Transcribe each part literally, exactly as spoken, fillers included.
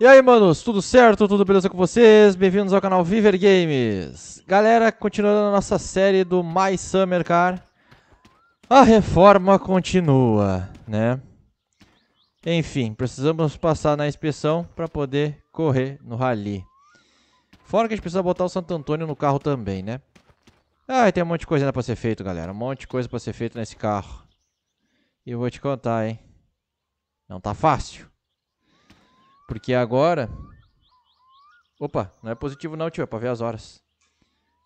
E aí, manos, tudo certo? Tudo beleza com vocês? Bem-vindos ao canal Viver Games. Galera, continuando a nossa série do My Summer Car. A reforma continua, né? Enfim, precisamos passar na inspeção para poder correr no rally. Fora que a gente precisa botar o Santo Antônio no carro também, né? Ah, tem um monte de coisa ainda pra ser feito, galera. Um monte de coisa pra ser feito nesse carro. E eu vou te contar, hein? Não tá fácil. Porque agora... Opa, não é positivo não, tio. É pra ver as horas.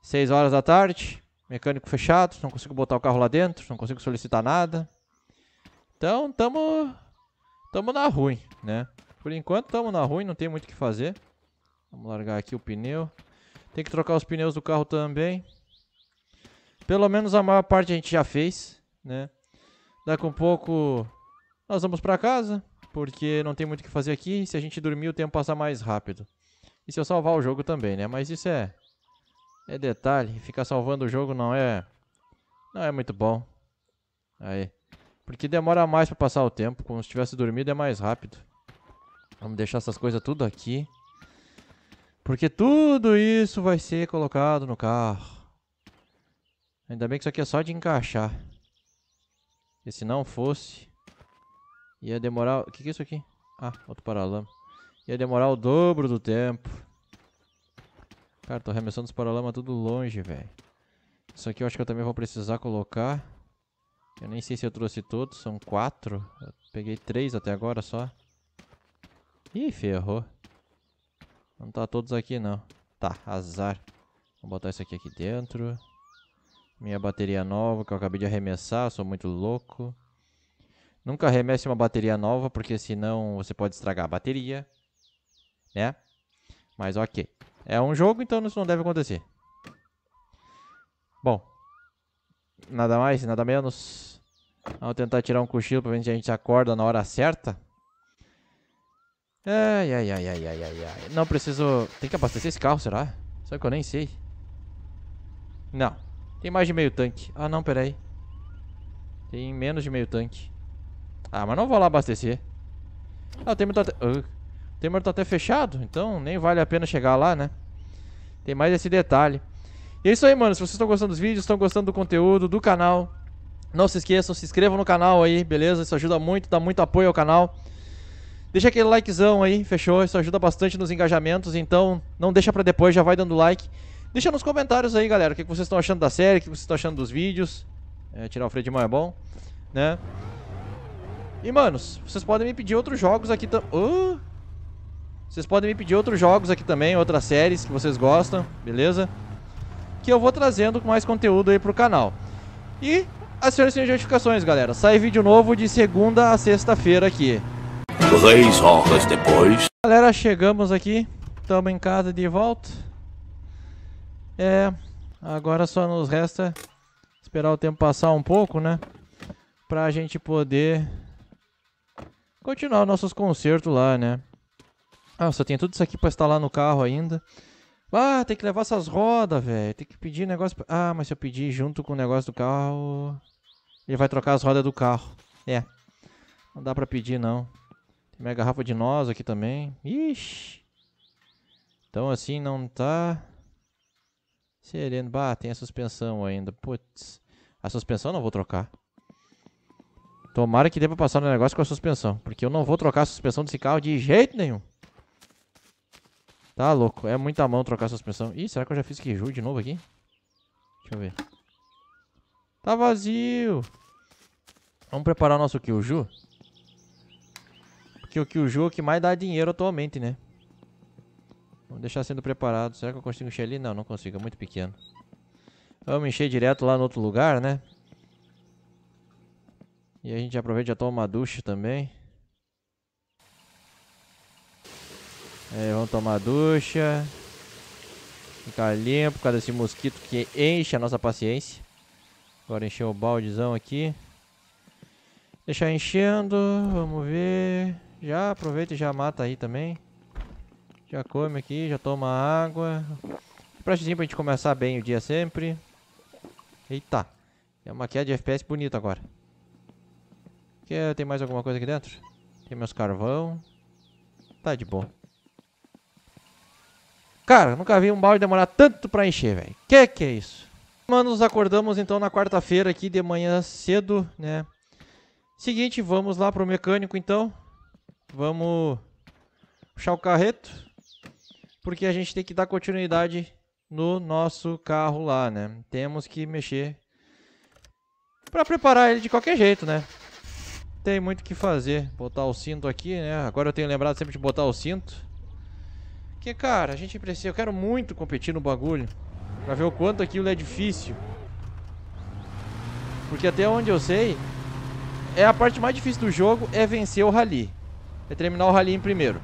seis horas da tarde. Mecânico fechado. Não consigo botar o carro lá dentro. Não consigo solicitar nada. Então, tamo... Tamo na ruim, né? Por enquanto, tamo na ruim. Não tem muito o que fazer. Vamos largar aqui o pneu. Tem que trocar os pneus do carro também. Pelo menos a maior parte a gente já fez, né? Daqui um pouco nós vamos pra casa. Porque não tem muito o que fazer aqui. Se a gente dormir, o tempo passa mais rápido. E se eu salvar o jogo também, né? Mas isso é, é detalhe. Ficar salvando o jogo não é, não é muito bom. Aí. Porque demora mais pra passar o tempo. Como se tivesse dormido, é mais rápido. Vamos deixar essas coisas tudo aqui. Porque tudo isso vai ser colocado no carro. Ainda bem que isso aqui é só de encaixar. Porque se não fosse... Ia demorar... O que que é isso aqui? Ah, outro paralama. Ia demorar o dobro do tempo. Cara, tô arremessando os paralamas tudo longe, velho. Isso aqui eu acho que eu também vou precisar colocar. Eu nem sei se eu trouxe todos. São quatro. Eu peguei três até agora só. Ih, ferrou. Não tá todos aqui, não. Tá, azar. Vou botar isso aqui aqui dentro. Minha bateria nova, que eu acabei de arremessar, sou muito louco. Nunca arremesse uma bateria nova, porque senão você pode estragar a bateria. Né? Mas ok. É um jogo, então isso não deve acontecer. Bom. Nada mais, nada menos. Vamos tentar tirar um cochilo pra ver se a gente acorda na hora certa. Ai, ai, ai, ai, ai, ai, ai. Não preciso... Tem que abastecer esse carro, será? Só que eu nem sei. Não. Tem mais de meio tanque. Ah, não, peraí. Tem menos de meio tanque. Ah, mas não vou lá abastecer. Ah, o Temer tá até... Uh, o Temer tá até fechado, então nem vale a pena chegar lá, né? Tem mais esse detalhe. E é isso aí, mano. Se vocês estão gostando dos vídeos, estão gostando do conteúdo, do canal, não se esqueçam, se inscrevam no canal aí, beleza? Isso ajuda muito, dá muito apoio ao canal. Deixa aquele likezão aí, fechou? Isso ajuda bastante nos engajamentos, então não deixa pra depois, já vai dando like. Deixa nos comentários aí, galera, o que vocês estão achando da série, o que vocês estão achando dos vídeos. É, tirar o freio de mão é bom, né? E, manos, vocês podem me pedir outros jogos aqui também. Uh! Vocês podem me pedir outros jogos aqui também, outras séries que vocês gostam, beleza? Que eu vou trazendo mais conteúdo aí pro canal. E acione as notificações, galera. Sai vídeo novo de segunda a sexta-feira aqui. Três horas depois. Galera, chegamos aqui. Estamos em casa de volta. É, agora só nos resta esperar o tempo passar um pouco, né? Pra gente poder continuar nossos concertos lá, né? Ah, só tem tudo isso aqui pra instalar no carro ainda. Ah, tem que levar essas rodas, velho. Tem que pedir negócio... Pra... Ah, mas se eu pedir junto com o negócio do carro... Ele vai trocar as rodas do carro. É. Não dá pra pedir, não. Tem minha garrafa de noz aqui também. Ixi. Então assim não tá... Sereno, bah, tem a suspensão ainda. Putz, a suspensão eu não vou trocar. Tomara que dê pra passar no negócio com a suspensão, porque eu não vou trocar a suspensão desse carro de jeito nenhum. Tá louco, é muita mão trocar a suspensão. Ih, será que eu já fiz queijo de novo aqui? Deixa eu ver. Tá vazio. Vamos preparar o nosso queijo. Porque o queijo é o que mais dá dinheiro atualmente, né? Vamos deixar sendo preparado. Será que eu consigo encher ali? Não, não consigo. É muito pequeno. Vamos encher direto lá no outro lugar, né? E a gente aproveita e já toma uma ducha também. É, vamos tomar a ducha. Ficar limpo por causa desse mosquito que enche a nossa paciência. Agora encher o baldezão aqui. Deixar enchendo. Vamos ver. Já aproveita e já mata aí também. Já come aqui, já toma água. Prestezinho pra gente começar bem o dia sempre. Eita. É uma queda de F P S bonita agora. Quer, tem mais alguma coisa aqui dentro? Tem meus carvão. Tá de boa. Cara, nunca vi um balde demorar tanto pra encher, velho. Que que é isso? Mano, nos acordamos então na quarta-feira aqui de manhã cedo, né? Seguinte, vamos lá pro mecânico então. Vamos puxar o carreto. Porque a gente tem que dar continuidade no nosso carro lá, né? Temos que mexer pra preparar ele de qualquer jeito, né? Tem muito o que fazer. Botar o cinto aqui, né? Agora eu tenho lembrado sempre de botar o cinto. Porque, cara, a gente precisa... Eu quero muito competir no bagulho. Pra ver o quanto aquilo é difícil. Porque até onde eu sei, é a parte mais difícil do jogo é vencer o rally. É terminar o rally em primeiro.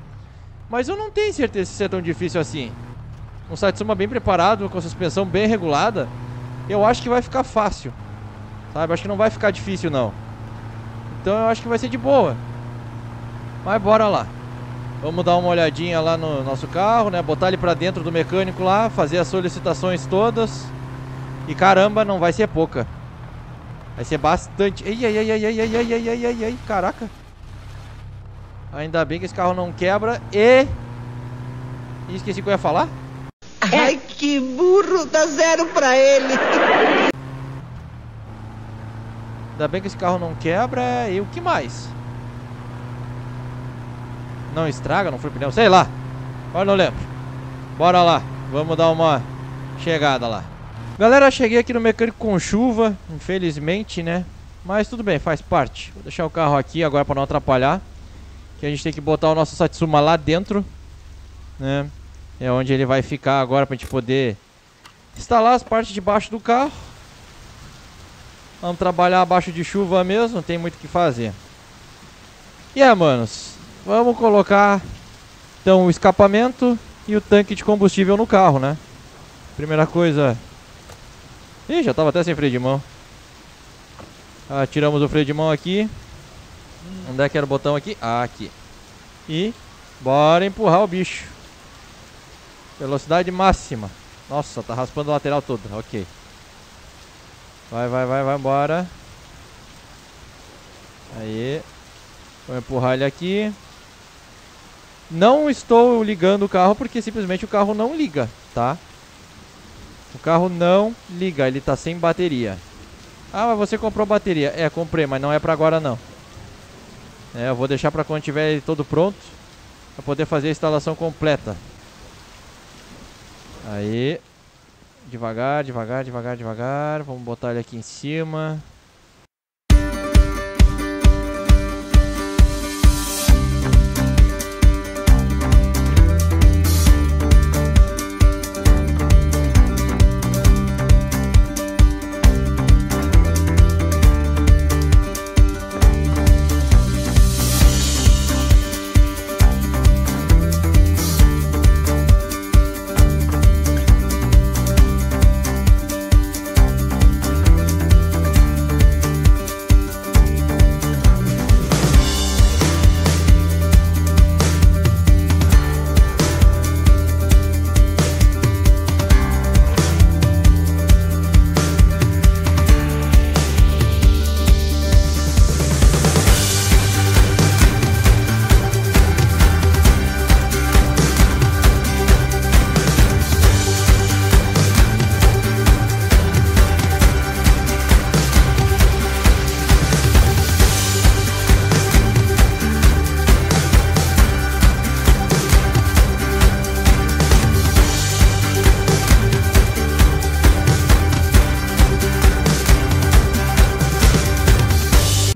Mas eu não tenho certeza se isso é tão difícil assim. Um Satsuma bem preparado, com a suspensão bem regulada, eu acho que vai ficar fácil. Sabe? Acho que não vai ficar difícil, não. Então eu acho que vai ser de boa. Mas bora lá. Vamos dar uma olhadinha lá no nosso carro, né? Botar ele pra dentro do mecânico lá, fazer as solicitações todas. E caramba, não vai ser pouca. Vai ser bastante. Ai, ai, ai, ai, ai, ai, ai, ai, ai, ai, caraca. Ainda bem que esse carro não quebra e... e esqueci o que eu ia falar. Ai, que burro, dá zero pra ele. Ainda bem que esse carro não quebra e o que mais? Não estraga, não foi pneu, sei lá. Agora não lembro. Bora lá, vamos dar uma chegada lá. Galera, cheguei aqui no mecânico com chuva, infelizmente, né? Mas tudo bem, faz parte. Vou deixar o carro aqui agora pra não atrapalhar. Que a gente tem que botar o nosso Satsuma lá dentro, né? É onde ele vai ficar agora pra gente poder instalar as partes de baixo do carro. Vamos trabalhar abaixo de chuva mesmo, não tem muito o que fazer. E é, manos... Vamos colocar, então, o escapamento e o tanque de combustível no carro, né? Primeira coisa... Ih, já tava até sem freio de mão. Ah, tiramos o freio de mão aqui. Onde é que era o botão aqui? Ah, aqui. E bora empurrar o bicho. Velocidade máxima. Nossa, tá raspando a lateral toda. Ok. Vai, vai, vai, vai embora. Aí. Vou empurrar ele aqui. Não estou ligando o carro porque simplesmente o carro não liga, tá? O carro não liga, ele tá sem bateria. Ah, mas você comprou bateria. É, comprei, mas não é pra agora não. É, eu vou deixar pra quando tiver ele todo pronto, pra poder fazer a instalação completa. Aí. Devagar, devagar, devagar, devagar. Vamos botar ele aqui em cima.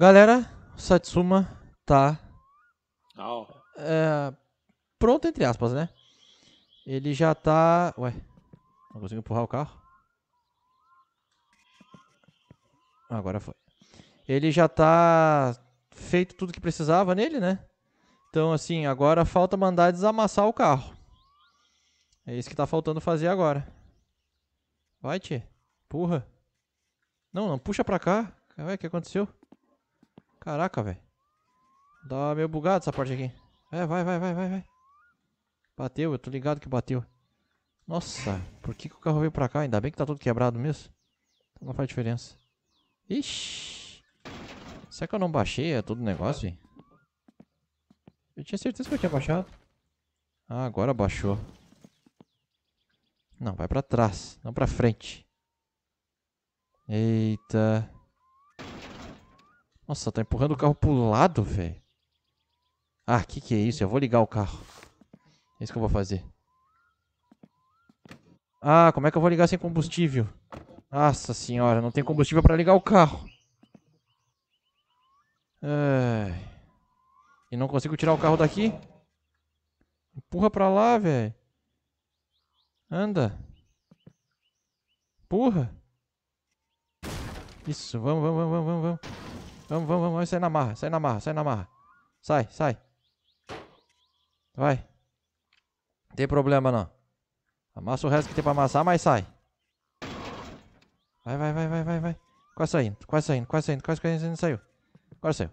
Galera, o Satsuma tá oh. é, pronto, entre aspas, né? Ele já tá... Ué, não consigo empurrar o carro? Agora foi. Ele já tá feito tudo que precisava nele, né? Então, assim, agora falta mandar desamassar o carro. É isso que tá faltando fazer agora. Vai, tchê. Empurra. Não, não, puxa pra cá. Ué, o que aconteceu? Caraca, velho. Dá meio bugado essa parte aqui. É, vai, vai, vai, vai, vai. Bateu, eu tô ligado que bateu. Nossa, por que, que o carro veio pra cá? Ainda bem que tá tudo quebrado mesmo. Não faz diferença. Ixi. Será que eu não baixei é todo o negócio, hein? Eu tinha certeza que eu tinha baixado. Ah, agora baixou. Não, vai pra trás, não pra frente. Eita. Nossa, tá empurrando o carro pro lado, velho. Ah, que que é isso? Eu vou ligar o carro. É isso que eu vou fazer. Ah, como é que eu vou ligar sem combustível? Nossa senhora, não tem combustível pra ligar o carro. Ai. E não consigo tirar o carro daqui. Empurra pra lá, velho. Anda. Empurra. Isso, vamos, vamos, vamos, vamos, vamos. Vamos, vamos, vamos, sai na marra, sai na marra, sai na marra. Sai, sai. Vai. Não tem problema, não. Amassa o resto que tem pra amassar, mas sai. Vai, vai, vai, vai, vai, vai. Quase saindo, quase saindo, quase saindo, quase saindo, saiu. Agora saiu.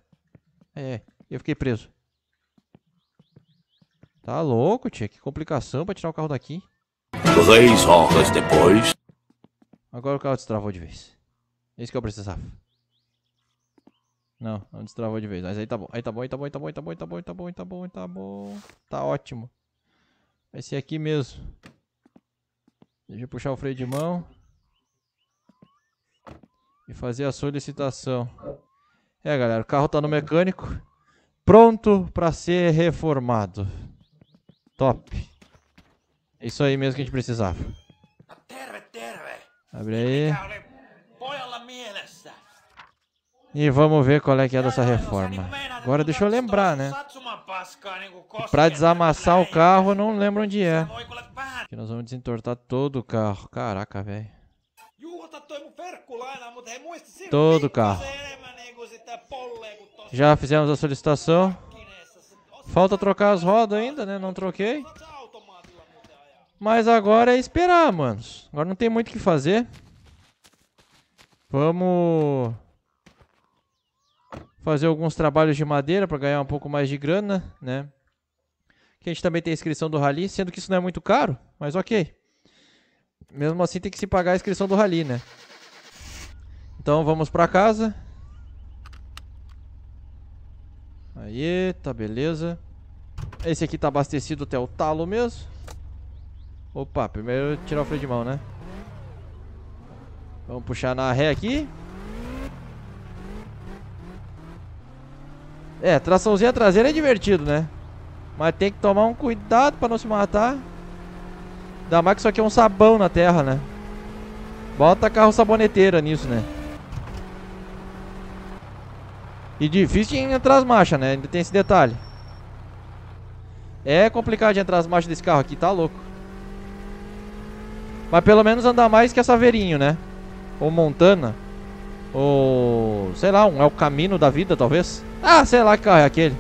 É, eu fiquei preso. Tá louco, tia. Que complicação pra tirar o carro daqui. Três horas depois. Agora o carro destravou de vez. É isso que eu precisava. Não, não destravou de vez. Mas aí tá bom. Aí tá bom, aí tá bom, aí tá bom, aí tá bom, aí tá bom, aí tá bom, aí tá bom, aí tá bom. Tá ótimo. Vai ser aqui mesmo. Deixa eu puxar o freio de mão. E fazer a solicitação. É, galera, o carro tá no mecânico. Pronto pra ser reformado. Top. É isso aí mesmo que a gente precisava. Abre aí. E vamos ver qual é que é dessa reforma. Agora deixa eu lembrar, né? E pra desamassar o carro, eu não lembro onde é. Aqui nós vamos desentortar todo o carro. Caraca, velho. Todo o carro. Já fizemos a solicitação. Falta trocar as rodas ainda, né? Não troquei. Mas agora é esperar, manos. Agora não tem muito o que fazer. Vamos fazer alguns trabalhos de madeira para ganhar um pouco mais de grana, né? Que a gente também tem a inscrição do rally, sendo que isso não é muito caro, mas ok. Mesmo assim tem que se pagar a inscrição do rally, né? Então vamos para casa. Aí, tá beleza. Esse aqui tá abastecido até o talo mesmo. Opa, primeiro tirar o freio de mão, né? Vamos puxar na ré aqui. É, traçãozinha traseira é divertido, né? Mas tem que tomar um cuidado pra não se matar. Ainda mais que isso aqui é um sabão na terra, né? Bota carro saboneteira nisso, né? E difícil de entrar as marchas, né? Ainda tem esse detalhe. É complicado de entrar as marchas desse carro aqui, tá louco. Mas pelo menos andar mais que a Saveirinho, né? Ou Montana. Ou... sei lá, um é o caminho da vida, talvez. Ah, sei lá que carro é aquele.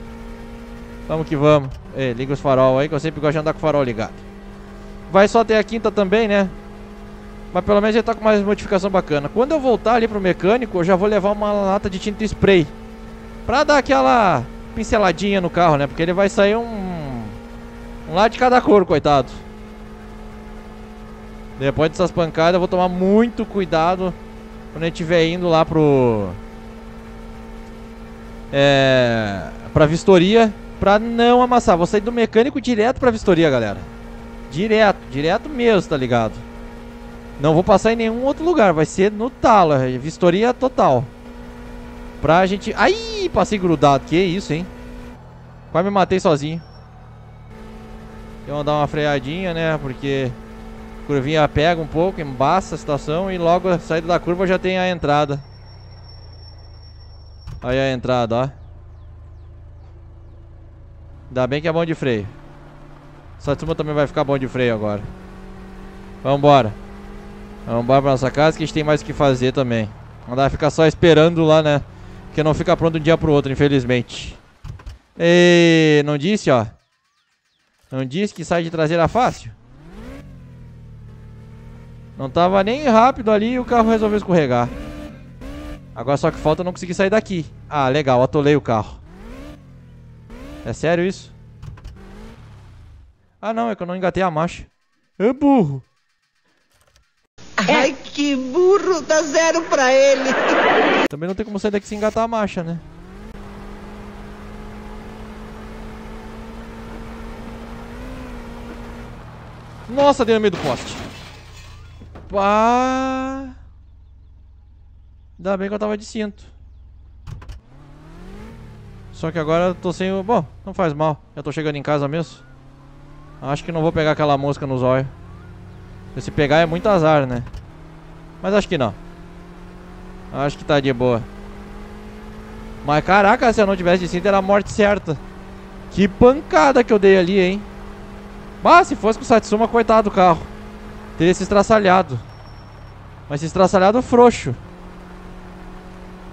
Vamos que vamos. Ei, liga os farol aí, que eu sempre gosto de andar com o farol ligado. Vai só até a quinta também, né? Mas pelo menos já tá com mais modificação bacana. Quando eu voltar ali pro mecânico, eu já vou levar uma lata de tinta spray. Pra dar aquela pinceladinha no carro, né? Porque ele vai sair um... um lá de cada cor, coitado. Depois dessas pancadas eu vou tomar muito cuidado quando a gente estiver indo lá pro... É... pra vistoria. Pra não amassar. Vou sair do mecânico direto pra vistoria, galera. Direto, direto mesmo, tá ligado? Não vou passar em nenhum outro lugar. Vai ser no talo, vistoria total. Pra gente... Ai! Passei grudado, que isso, hein? Quase me matei sozinho. Eu vou dar uma freadinha, né? Porque a curvinha pega um pouco, embaça a situação. E logo a saída da curva já tem a entrada. Aí a entrada, ó. Ainda bem que é bom de freio. Satsuma também vai ficar bom de freio agora. Vambora. Vambora pra nossa casa que a gente tem mais o que fazer também. Não dá pra ficar só esperando lá, né? Porque não fica pronto de um dia pro outro, infelizmente. E não disse, ó. Não disse que sai de traseira fácil? Não tava nem rápido ali e o carro resolveu escorregar. Agora só que falta eu não conseguir sair daqui. Ah, legal, atolei o carro. É sério isso? Ah não, é que eu não engatei a marcha. É burro. Ai, que burro, dá zero pra ele. Também não tem como sair daqui sem engatar a marcha, né? Nossa, deu no meio do poste. Rapaz! Ainda bem que eu tava de cinto. Só que agora eu tô sem o... Bom, não faz mal. Já tô chegando em casa mesmo. Acho que não vou pegar aquela mosca nos olhos. Se pegar é muito azar, né? Mas acho que não. Acho que tá de boa. Mas caraca, se eu não tivesse de cinto era a morte certa. Que pancada que eu dei ali, hein? Ah, se fosse com o Satsuma, coitado do carro. Teria se estraçalhado. Mas se estraçalhado frouxo.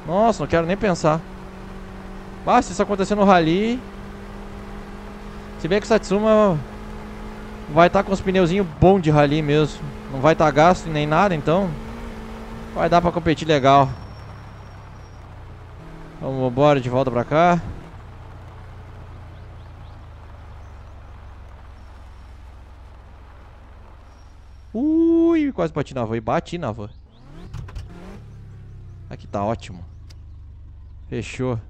Nossa, não quero nem pensar. Ah, se isso acontecer no rally. Se bem que o Satsuma vai estar tá com os pneuzinhos bons de rally mesmo. Não vai estar tá gasto nem nada, então vai dar pra competir legal. Vamos embora de volta pra cá. Ui, quase bati na van. E bati na van. Aqui tá ótimo. Fechou.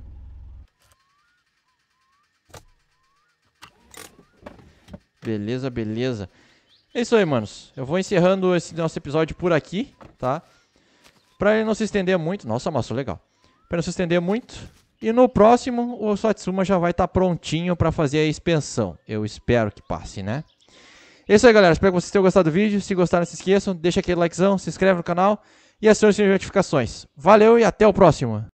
Beleza, beleza. É isso aí, manos. Eu vou encerrando esse nosso episódio por aqui, tá? Pra ele não se estender muito. Nossa, amassou legal. Pra não se estender muito. E no próximo, o Satsuma já vai estar tá prontinho pra fazer a expensão. Eu espero que passe, né? É isso aí, galera. Espero que vocês tenham gostado do vídeo. Se gostaram, não se esqueçam. Deixa aquele likezão, se inscreve no canal e acione as notificações. Valeu e até o próximo.